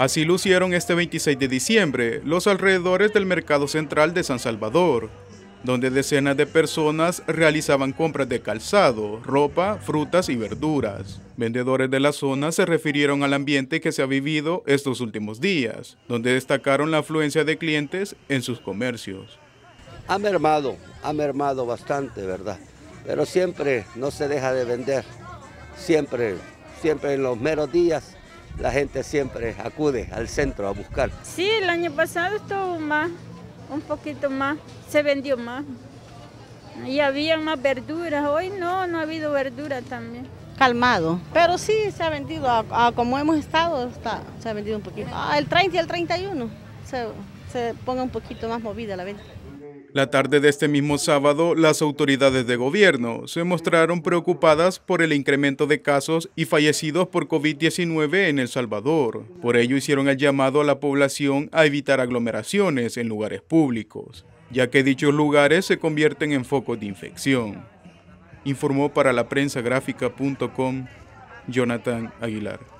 Así lucieron este 26 de diciembre los alrededores del Mercado Central de San Salvador, donde decenas de personas realizaban compras de calzado, ropa, frutas y verduras. Vendedores de la zona se refirieron al ambiente que se ha vivido estos últimos días, donde destacaron la afluencia de clientes en sus comercios. Ha mermado bastante, ¿verdad? Pero siempre no se deja de vender, siempre en los meros días la gente siempre acude al centro a buscar. Sí, el año pasado estuvo más. Un poquito más, se vendió más. Y había más verduras, hoy no ha habido verdura también. Calmado, pero sí se ha vendido, a como hemos estado, se ha vendido un poquito. El 30 y el 31 se ponga un poquito más movida la venta. La tarde de este mismo sábado, las autoridades de gobierno se mostraron preocupadas por el incremento de casos y fallecidos por COVID-19 en El Salvador. Por ello hicieron el llamado a la población a evitar aglomeraciones en lugares públicos, ya que dichos lugares se convierten en focos de infección. Informó para laprensagrafica.com Jonathan Aguilar.